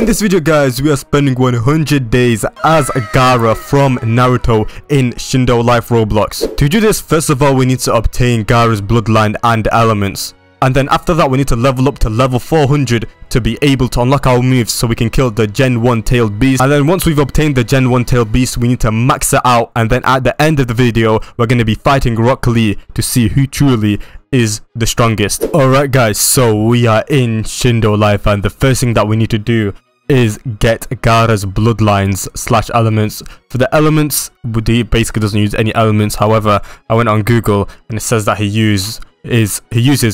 In this video, guys, we are spending 100 days as Gaara from Naruto in Shindo Life Roblox. To do this, first of all, we need to obtain Gaara's bloodline and elements. And then after that, we need to level up to level 400 to be able to unlock our moves so we can kill the Gen 1 tailed beast. And then once we've obtained the Gen 1 tailed beast, we need to max it out. And then at the end of the video, we're going to be fighting Rock Lee to see who truly is the strongest. Alright guys, so we are in Shindo Life, and the first thing that we need to do is get Gaara's bloodlines slash elements. For the elements, he basically doesn't use any elements. However, I went on Google and it says that he uses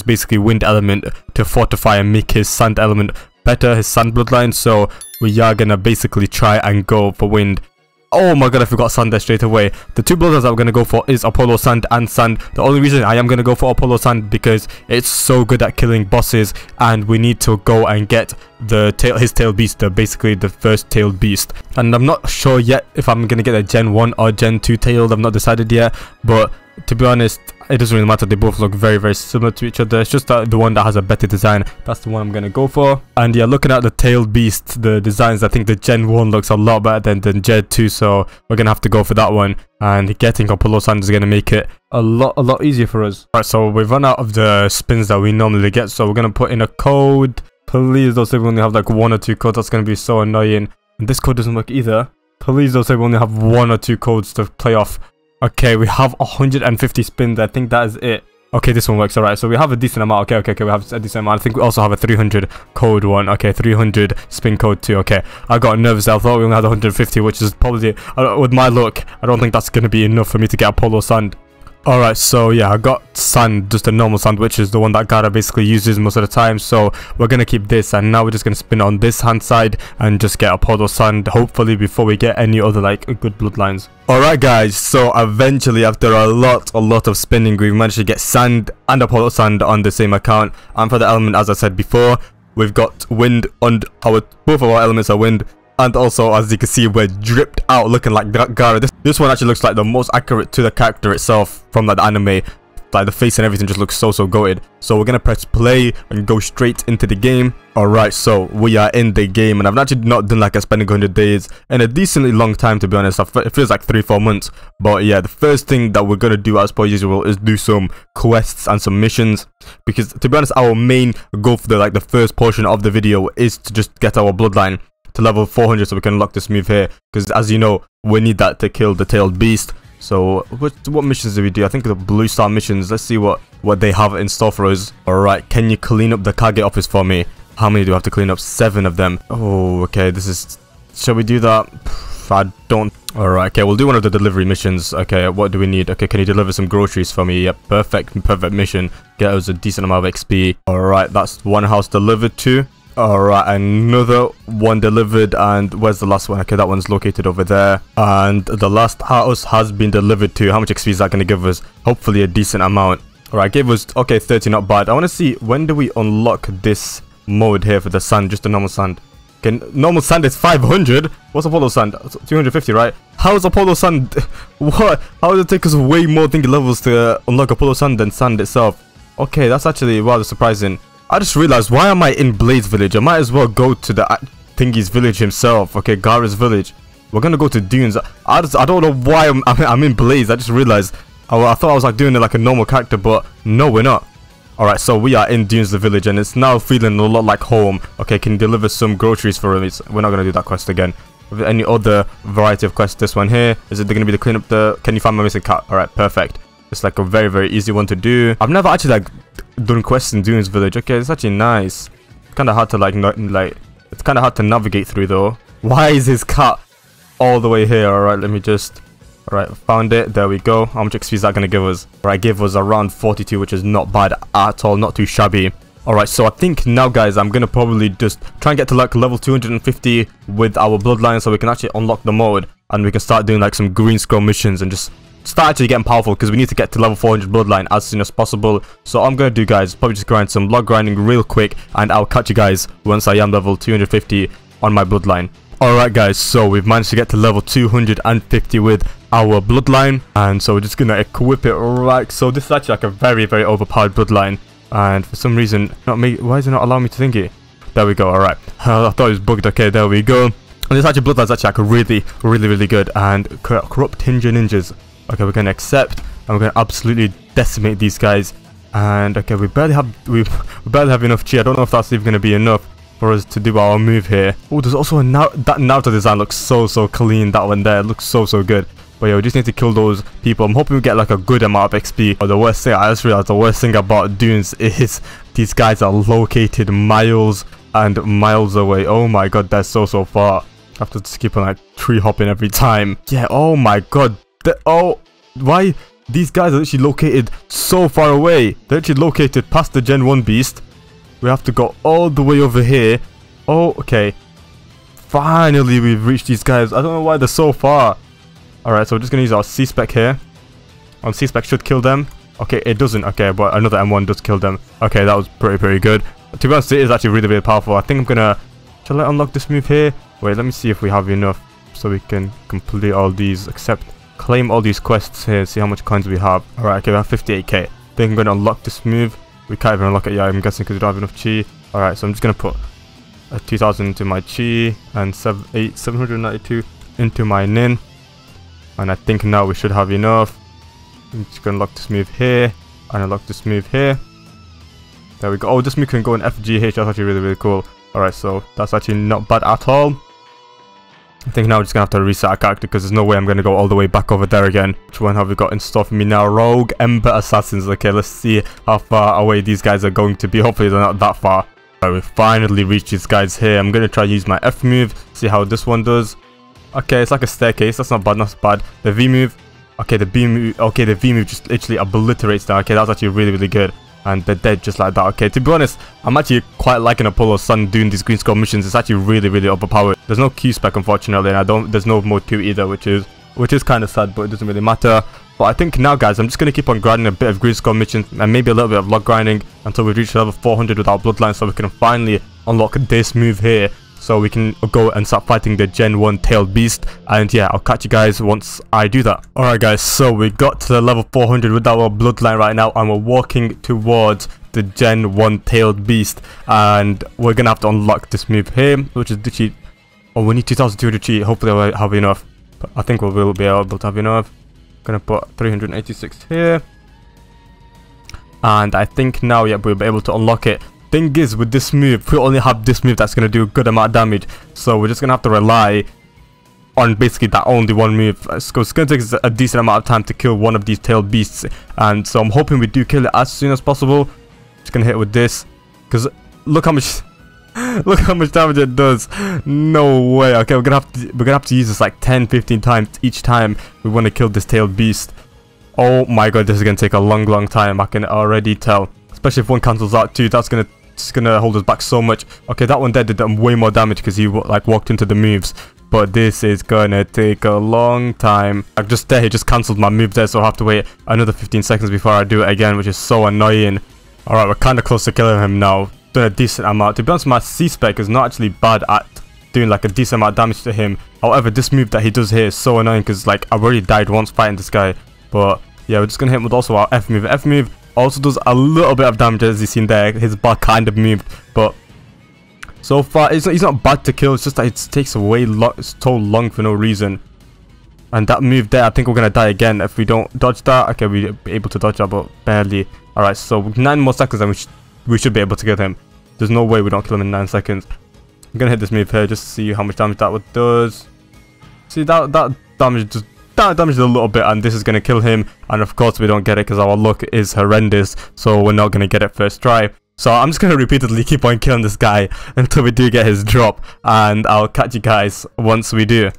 basically wind element to fortify and make his sand element better, his sand bloodline. So we are gonna basically try and go for wind. Oh my god, I forgot sand there straight away. The two bloodlines that we're gonna go for is Apollo Sand and Sand. The only reason I am gonna go for Apollo Sand because it's so good at killing bosses, and we need to go and get his tailed beast, basically the first tailed beast. And I'm not sure yet if I'm gonna get a Gen 1 or Gen 2 tailed. I've not decided yet, but to be honest, it doesn't really matter. They both look very, very similar to each other. It's just that the one that has a better design, that's the one I'm gonna go for. And yeah, looking at the tailed beast, the designs, I think the Gen 1 looks a lot better than Gen 2, so we're gonna have to go for that one. And getting Apollo Sand is gonna make it a lot easier for us. Alright, so we've run out of the spins that we normally get, so we're gonna put in a code. Please don't say we only have like one or two codes. That's gonna be so annoying. And this code doesn't work either. Please don't say we only have one or two codes to play off. Okay, we have 150 spins. I think that is it. Okay, this one works. Alright, so we have a decent amount. Okay, we have a decent amount. I think we also have a 300 code one. Okay, 300 spin code two. Okay, I got nervous. I thought we only had 150, which is probably, with my luck, I don't think that's going to be enough for me to get Apollo Sand. Alright, so yeah, I got sand, just a normal sand, which is the one that Gaara basically uses most of the time. So we're going to keep this, and now we're just going to spin on this hand side and just get Apollo Sand, hopefully, before we get any other like good bloodlines. Alright guys, so eventually after a lot of spinning, we've managed to get sand and Apollo Sand on the same account. And for the element, as I said before, we've got wind on our, both of our elements are wind. And also, as you can see, we're dripped out looking like Gaara. This one actually looks like the most accurate to the character itself from like the anime. Like the face and everything just looks so goated. So we're gonna press play and go straight into the game. Alright, so we are in the game, and I've actually not done like a spending 100 days in a decently long time, to be honest. It feels like 3-4 months. But yeah, the first thing that we're gonna do as per usual is do some quests and some missions, because to be honest, our main goal for the first portion of the video is to just get our bloodline to level 400 so we can unlock this move here, because as you know, we need that to kill the tailed beast. So what missions do we do? I think the blue star missions. Let's see what they have in store for us. All right can you clean up the Kage office for me? How many do I have to clean up? 7 of them. Oh, okay, this is, shall we do that? I don't. All right okay, we'll do one of the delivery missions. Okay, what do we need? Okay, can you deliver some groceries for me? Yep, perfect mission. Get us a decent amount of XP. All right that's one house delivered to. Alright, another one delivered, and where's the last one? Okay, that one's located over there. And the last house has been delivered to. How much XP is that going to give us? Hopefully a decent amount. Alright, gave us, okay, 30, not bad. I want to see, when do we unlock this mode here for the sand, just the normal sand? Okay, normal sand is 500. What's Apollo Sand? 250, right? How is Apollo Sand, what? How does it take us way more thinking levels to unlock Apollo Sand than sand itself? Okay, that's actually rather surprising. I just realized, why am I in Blade's village? I might as well go to the thingy's village himself. Okay, Gaara's village. We're gonna go to Dune's. I don't know why I'm in Blade's. I just realized. I thought I was like doing it like a normal character, but no, we're not. Alright, so we are in Dune's the village, and it's now feeling a lot like home. Okay, can you deliver some groceries for us? We're not gonna do that quest again. Any other variety of quests? This one here. Is it gonna be the clean up the? Can you find my missing cat? Alright, perfect. It's like a very, very easy one to do. I've never actually like done quests in Dune's village. Okay, it's actually nice. Kind of hard to it's kind of hard to navigate through though. Why is his cat all the way here? All right, let me just. All right, found it. There we go. How much XP is that gonna give us? All right, give us around 42, which is not bad at all. Not too shabby. All right, so I think now, guys, I'm gonna probably just try and get to like level 250 with our bloodline, so we can actually unlock the mode and we can start doing like some green scroll missions and just. Start actually getting powerful, because we need to get to level 400 bloodline as soon as possible. So I'm gonna do, guys, probably just grind some log grinding real quick, and I'll catch you guys once I am level 250 on my bloodline. Alright guys, so we've managed to get to level 250 with our bloodline, and so we're just gonna equip it. Alright, so this is actually like a very, very overpowered bloodline, and for some reason why is it not allowing me to think it? There we go. All right. I thought it was bugged. Okay, there we go. And this actually Bloodline's actually like really good. And corrupt ninjas. Okay, we're gonna accept, and we're gonna absolutely decimate these guys. And okay, we barely have enough chi. I don't know if that's even gonna be enough for us to do our move here. Oh, there's also a that Naruto design looks so clean. That one there, it looks so good. But yeah, we just need to kill those people. I'm hoping we get like a good amount of XP. But the worst thing, I just realized the worst thing about dunes is these guys are located miles and miles away. Oh my god, they're so far. I have to just keep on like tree hopping every time. Yeah, oh my god. Why? These guys are actually located so far away. They're actually located past the Gen 1 beast. We have to go all the way over here. Oh, okay. Finally, we've reached these guys. I don't know why they're so far. Alright, so we're just going to use our C-Spec here. Our C-Spec should kill them. Okay, it doesn't. Okay, but another M1 does kill them. Okay, that was pretty good. To be honest, it is actually really powerful. I think I'm going to... Shall I unlock this move here? Wait, let me see if we have enough so we can complete all these, except claim all these quests here, see how much coins we have. Alright, okay, we have 58k. I think I'm going to unlock this move. We can't even unlock it yet, I'm guessing, because we don't have enough chi. Alright, so I'm just going to put 2,000 into my chi and 792 into my nin. And I think now we should have enough. I'm just going to lock this move here. And unlock this move here. There we go. Oh, this move can go in FGH. That's actually really cool. Alright, so that's actually not bad at all. I think now we're just going to have to reset our character, because there's no way I'm going to go all the way back over there again. Which one have we got in store for me now? Rogue Ember Assassins. Okay, let's see how far away these guys are going to be. Hopefully they're not that far. Alright, we finally reached these guys here. I'm going to try to use my F move. See how this one does. Okay, it's like a staircase. That's not bad, not bad. The V move. Okay, the B move. Okay, the V move just literally obliterates them. Okay, that's actually really good. And they're dead just like that. Okay, to be honest, I'm actually quite liking Apollo Sand doing these green score missions. It's actually really overpowered. There's no Q spec, unfortunately, and there's no mode 2 either, which is kind of sad, but it doesn't really matter. But I think now, guys, I'm just going to keep on grinding a bit of green score missions and maybe a little bit of log grinding until we reach level 400 with our bloodline, so we can finally unlock this move here. So we can go and start fighting the Gen 1 tailed beast. And yeah, I'll catch you guys once I do that. Alright guys, so we got to the level 400 with our bloodline right now. And we're walking towards the Gen 1 tailed beast. And we're going to have to unlock this move here, which is the cheat. Oh, we need 2,200 cheat. Hopefully we'll have enough. But I think we will be able to have enough. Going to put 386 here. And I think now, yeah, we'll be able to unlock it. Thing is, with this move, we only have this move that's going to do a good amount of damage, so we're just going to have to rely on basically that only one move. It's going to take a decent amount of time to kill one of these tailed beasts, and so I'm hoping we do kill it as soon as possible. Just going to hit it with this, because look how much look how much damage it does. No way. Okay, we're going to have to use this like 10-15 times each time we want to kill this tailed beast. Oh my god, this is going to take a long time, I can already tell. Especially if one cancels out too, that's just gonna hold us back so much. Okay, that one there did way more damage because he like walked into the moves. But this is gonna take a long time. Like just there, he just cancelled my move there, so I'll have to wait another 15 seconds before I do it again, which is so annoying. All right, we're kind of close to killing him now. Doing a decent amount. To be honest, my C spec is not actually bad at doing like a decent amount of damage to him. However, this move that he does here is so annoying because like I've already died once fighting this guy. But yeah, we're just gonna hit him with also our F move. F move also does a little bit of damage, as you've seen there. His bar kind of moved, but so far he's not bad to kill. It's just that it takes way so long for no reason. And that move there, I think we're gonna die again if we don't dodge that. Okay, we're able to dodge that, but barely. All right, so 9 more seconds and we should be able to kill him. There's no way we don't kill him in 9 seconds. I'm gonna hit this move here just to see how much damage that one does. See that damage just. That damage a little bit, and this is going to kill him. And of course we don't get it because our luck is horrendous, so we're not going to get it first try. So I'm just going to repeatedly keep on killing this guy until we do get his drop, and I'll catch you guys once we do.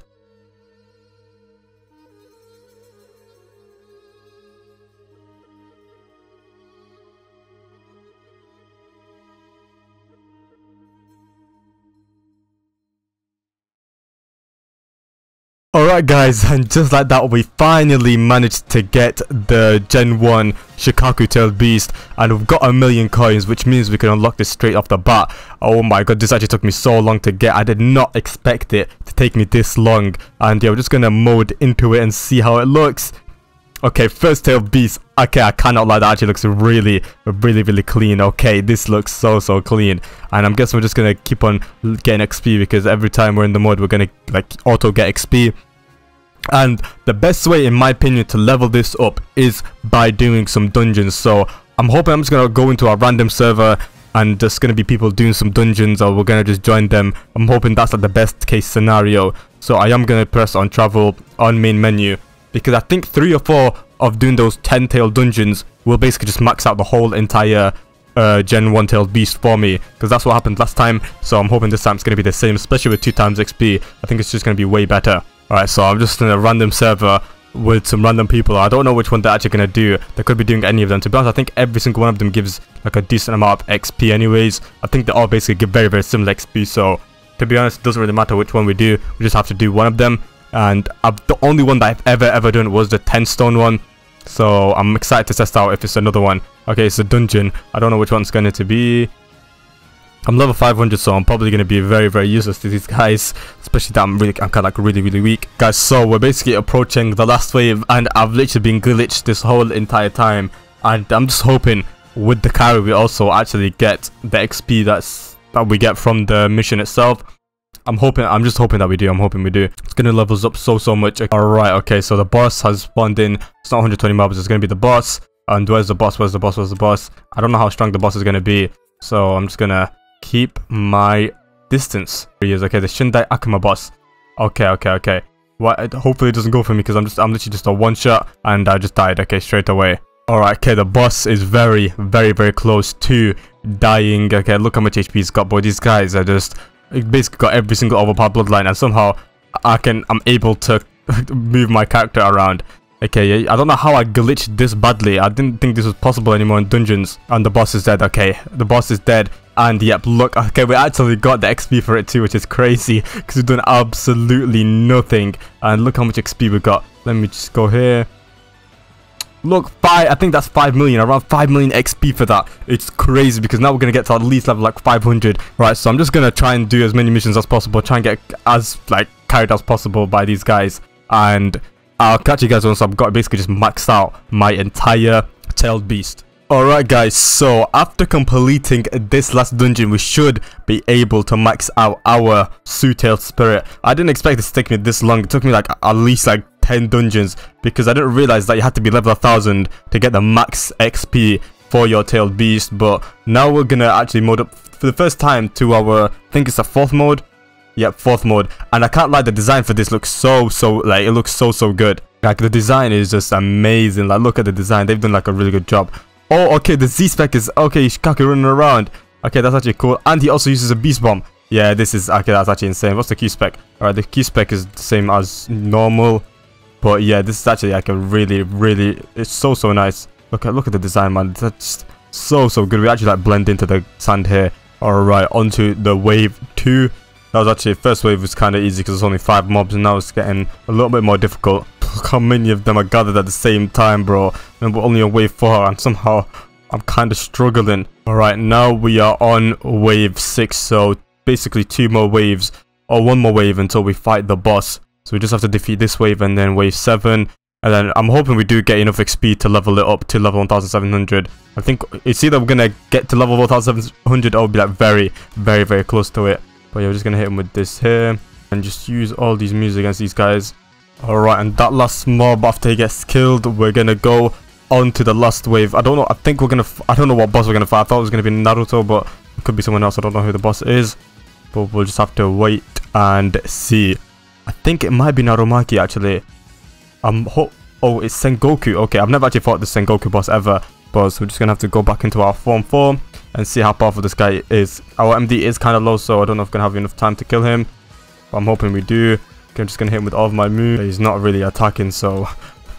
Alright guys, and just like that, we finally managed to get the Gen 1 Shukaku tailed beast, and we've got 1,000,000 coins, which means we can unlock this straight off the bat. Oh my god, this actually took me so long to get. I did not expect it to take me this long. And yeah, we're just gonna mode into it and see how it looks. Okay, first tail beast. Okay, I cannot lie, that actually looks really clean. Okay, this looks so clean. And I'm guessing we're just gonna keep on getting XP, because every time we're in the mod we're gonna like auto get XP. And the best way, in my opinion, to level this up is by doing some dungeons. So I'm hoping I'm just gonna go into a random server and just gonna be people doing some dungeons, or we're gonna just join them. I'm hoping that's like the best case scenario. So I am gonna press on travel on main menu, because I think 3 or 4 of doing those 10-tailed dungeons will basically just max out the whole entire Gen 1-tailed beast for me, because that's what happened last time. So I'm hoping this time it's gonna be the same, especially with 2x XP. I think it's just gonna be way better. Alright, so I'm just in a random server with some random people. I don't know which one they're actually going to do. They could be doing any of them. To be honest, I think every single one of them gives like a decent amount of XP anyways. I think they all basically give very similar XP. So to be honest, it doesn't really matter which one we do. We just have to do one of them. And the only one that I've ever done was the 10-stone one. So I'm excited to test out if it's another one. Okay, it's a dungeon. I don't know which one's going to be. I'm level 500, so I'm probably going to be very useless to these guys, especially that I'm kind of like really weak. Guys, so we're basically approaching the last wave, and I've literally been glitched this whole entire time. And I'm just hoping with the carry we also actually get the XP that we get from the mission itself. I'm just hoping that we do. It's going to level us up so much. Alright, okay, so the boss has spawned in. It's not 120 mobs, it's going to be the boss. And where's the boss? I don't know how strong the boss is going to be, so I'm just going to keep my distance. Here he is. Okay, the Shindai Akuma boss. Okay. What? Hopefully it doesn't go for me, because I'm literally just a one shot and I just died. Okay, straight away. All right. Okay, the boss is very close to dying. Okay, look how much HP he's got, boy. These guys are just basically got every single overpowered bloodline, and somehow I'm able to move my character around. Okay, I don't know how I glitched this badly. I didn't think this was possible anymore in dungeons. And the boss is dead. Okay, the boss is dead. And yep, look, okay, we actually got the XP for it too, which is crazy, because we've done absolutely nothing. And look how much XP we got. Let me just go here. Look, I think that's 5 million, around 5 million XP for that. It's crazy, because now we're going to get to at least level like 500. Right, so I'm just going to try and do as many missions as possible, try and get as, like, carried as possible by these guys. And I'll catch you guys once I've got basically just maxed out my entire tailed beast. Alright guys, so after completing this last dungeon, we should be able to max out our two-tailed spirit. I didn't expect this to take me this long. It took me like at least like 10 dungeons, because I didn't realize that you had to be level 1000 to get the max XP for your tailed beast. But now we're gonna actually mode up for the first time to our, I think it's a 4th mode. Yep, 4th mode. And I can't lie, the design for this looks so good. Like, the design is just amazing. Like, look at the design. They've done like a really good job. Oh, okay, the Z-Spec is, okay, Shukaku running around. Okay, that's actually cool. And he also uses a beast bomb. Yeah, this is, okay, that's actually insane. What's the Q-Spec? Alright, the Q-Spec is the same as normal. But yeah, this is actually like a really, it's so nice. Okay, look at the design, man. That's so good. We actually like blend into the sand here. Alright, onto the wave 2. That was actually, first wave was kind of easy because there's only 5 mobs, and now it's getting a little bit more difficult. Look how many of them are gathered at the same time, bro. And we're only on wave 4, and somehow I'm kind of struggling. Alright, now we are on wave 6, so basically 2 more waves, or 1 more wave until we fight the boss. So we just have to defeat this wave and then wave 7. And then I'm hoping we do get enough XP to level it up to level 1700. I think it's either we're going to get to level 1700 or we'll be like very close to it. But yeah, we're just going to hit him with this here and just use all these moves against these guys. Alright, and that last mob, after he gets killed, we're going to go on to the last wave. I don't know, I think we're going to, I don't know what boss we're going to fight. I thought it was going to be Naruto, but it could be someone else. I don't know who the boss is, but we'll just have to wait and see. I think it might be Narumaki, actually. Oh, it's Sengoku. Okay, I've never actually fought the Sengoku boss ever, but so we're just going to have to go back into our Form 4 and see how powerful this guy is. Our MD is kind of low, so I don't know if we're going to have enough time to kill him, but I'm hoping we do. I'm just going to hit him with all of my moves. He's not really attacking, so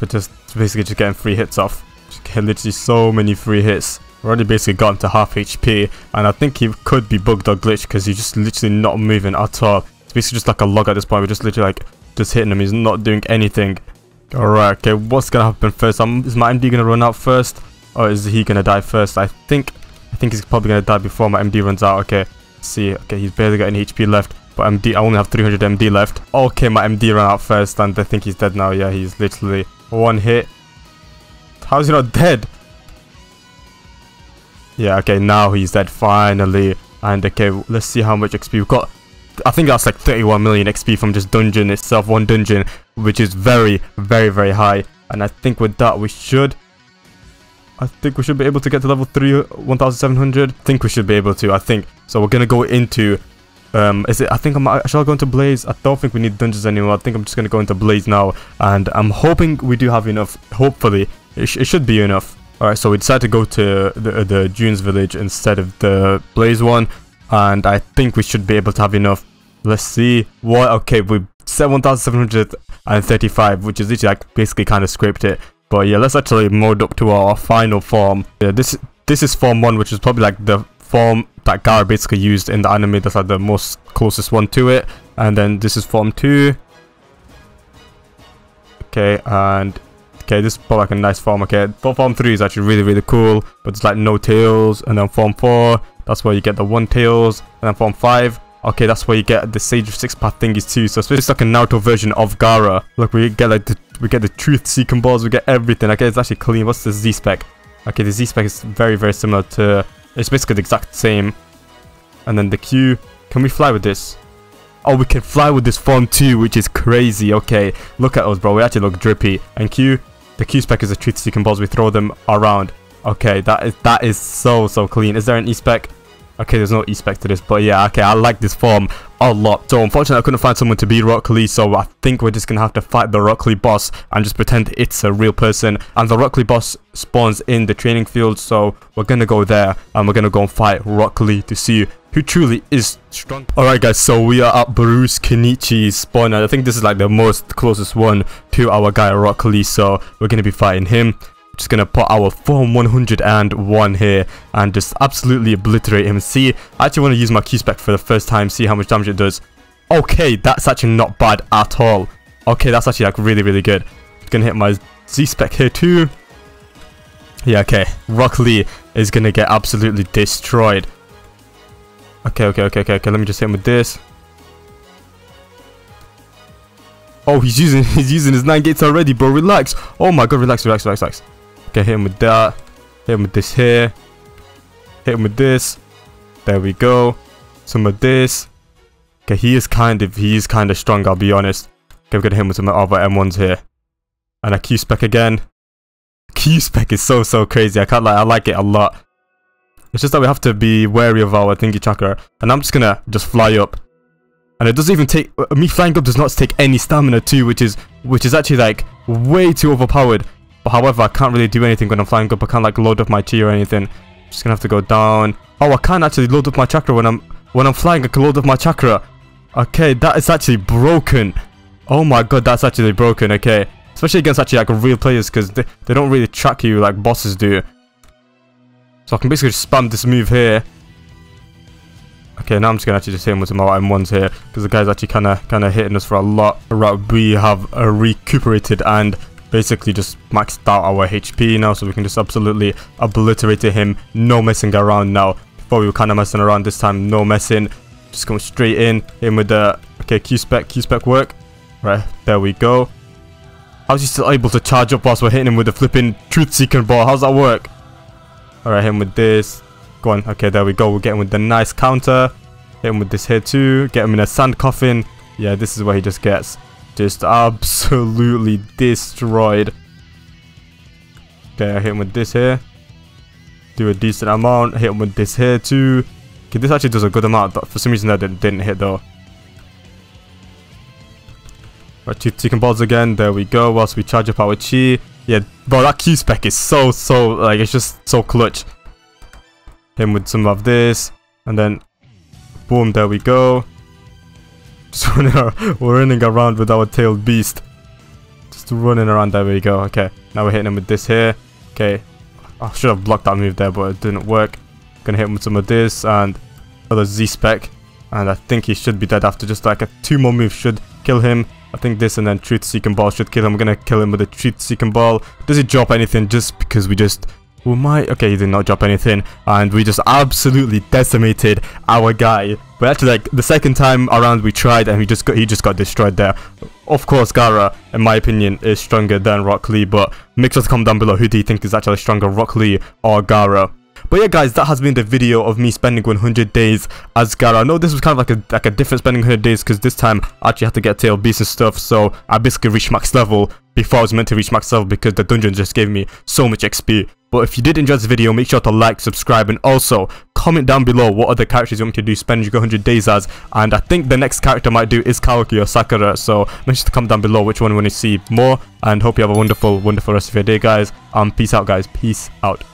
we're just basically just getting free hits off. Just get literally so many free hits. We already basically got him to half HP, and I think he could be bugged or glitched because he's just literally not moving at all. It's basically just like a log at this point. We're just literally like just hitting him. He's not doing anything. Alright, okay, what's going to happen first? Is my MD going to run out first, or is he going to die first? I think he's probably going to die before my MD runs out. Okay, let's see. Okay, he's barely got any HP left. But MD, I only have 300 MD left. Okay, my MD ran out first, and I think he's dead now. Yeah, he's literally one hit How is he not dead? Yeah, okay, now he's dead, finally. And okay, let's see how much XP we've got. I think that's like 31 million XP from just dungeon itself, one dungeon, which is very, very, very high. And I think with that we should be able to get to level 3, 1700. I think we should be able to, I think. So we're gonna go into, shall I go into Blaze? I don't think we need dungeons anymore. I think I'm just gonna go into Blaze now. And I'm hoping we do have enough, hopefully. It should be enough. Alright, so we decided to go to the June's Village instead of the Blaze one. And I think we should be able to have enough. Let's see what. Okay, we set 1735, which is literally like basically kind of scraped it. But yeah, let's actually mode up to our final form. Yeah, this is form 1, which is probably like the form that Gaara basically used in the anime. That's like the most closest one to it. And then this is form 2. Okay, and okay, this is probably like a nice form. Okay, form 3 is actually really, really cool, but it's like no tails. And then form 4, that's where you get the one tails. And then form 5, okay, that's where you get the Sage of Six Path thingies too. So it's like a Naruto version of Gaara. Look, we get like the Truth Seeking Balls, we get everything. Okay, it's actually clean. What's the Z spec? Okay, the Z spec is very, very similar to. It's basically the exact same. And then the Q. Can we fly with this? Oh, we can fly with this form too, which is crazy. Okay, look at us, bro. We actually look drippy. And Q. The Q spec is the Truth Seeking Balls. We throw them around. Okay, that is so clean. Is there an E spec? Okay, there's no E-spec to this, but yeah, okay, I like this form a lot. So unfortunately, I couldn't find someone to be Rock Lee, so I think we're just gonna have to fight the Rock Lee boss and just pretend it's a real person. And the Rock Lee boss spawns in the training field, so we're gonna go there and we're gonna go and fight Rock Lee to see who truly is strong. Alright guys, so we are at Boruto Kenichi's spawn, and I think this is like the most closest one to our guy Rock Lee, so we're gonna be fighting him. Just gonna put our form 101 here and just absolutely obliterate him. See, I actually want to use my Q spec for the first time, see how much damage it does. Okay, that's actually not bad at all. Okay, that's actually like really, really good. Gonna hit my Z spec here too. Yeah, okay, Rock Lee is gonna get absolutely destroyed. Okay, let me just hit him with this. Oh, he's using his 9 gates already, bro. Relax. Oh my god, relax. Okay, hit him with that. Hit him with this here. Hit him with this. There we go. Some of this. Okay, he is kind of strong, I'll be honest. Okay, we're gonna hit him with some other M1s here. And a Q spec again. Q spec is so crazy. I can't lie, I like it a lot. It's just that we have to be wary of our thingy chakra. And I'm just gonna fly up. And it doesn't even take me flying up does not take any stamina too, which is actually like way too overpowered. However, I can't really do anything when I'm flying up. I can't like load up my chi or anything. I'm just gonna have to go down. Oh, I can't actually load up my chakra when I'm flying. I can load up my chakra. Okay, that is actually broken. Oh my god, that's actually broken. Okay, especially against actually like real players, because they don't really track you like bosses do. So I can basically just spam this move here. Okay, now I'm just gonna actually hit him with some more M1s here, because the guy's actually kind of hitting us for a lot. Right, we have recuperated and basically just maxed out our HP now, so we can just absolutely obliterate him. No messing around now. Before we were kind of messing around this time, no messing. Just going straight in. Hit him with the... Okay, Q-spec work. Right, there we go. How's he still able to charge up whilst we're hitting him with the flipping Truth-Seeking Ball? How's that work? Alright, hit him with this. Go on. Okay, there we go. We'll get him with the nice counter. Hit him with this here too. Get him in a sand coffin. Yeah, this is where he just gets... just absolutely destroyed. Okay, I hit him with this here. Do a decent amount. Hit him with this here too. Okay, this actually does a good amount, but for some reason that didn't hit though. Right, Chicken Balls again. There we go. Whilst we charge up our chi. Yeah, bro, that Q spec is so like it's just so clutch. Hit him with some of this, and then boom, there we go. Just running around with our tailed beast. Just running around. There we go. Okay. Now we're hitting him with this here. Okay. I should have blocked that move there, but it didn't work. Gonna hit him with some of this and another Z spec. And I think he should be dead after just like two more moves should kill him. I think this and then Truth Seeking Ball should kill him. We're gonna kill him with a Truth Seeking Ball. Does it drop anything just because we might? Okay, he did not drop anything. And we just absolutely decimated our guy. But actually, like, the second time around we tried and he just got destroyed there. Of course, Gaara, in my opinion, is stronger than Rock Lee, but make sure to comment down below who do you think is actually stronger, Rock Lee or Gaara. But yeah, guys, that has been the video of me spending 100 days as Gaara. I know this was kind of like a different spending 100 days because this time I actually had to get tail beasts and stuff, so I basically reached max level before I was meant to reach max level because the dungeon just gave me so much XP. But if you did enjoy this video, make sure to like, subscribe, and also comment down below what other characters you want me to do spend your 100 days as. And I think the next character I might do is Kawaki or Sakura, so make sure to comment down below which one you want to see more. And hope you have a wonderful, wonderful rest of your day, guys. Peace out, guys. Peace out.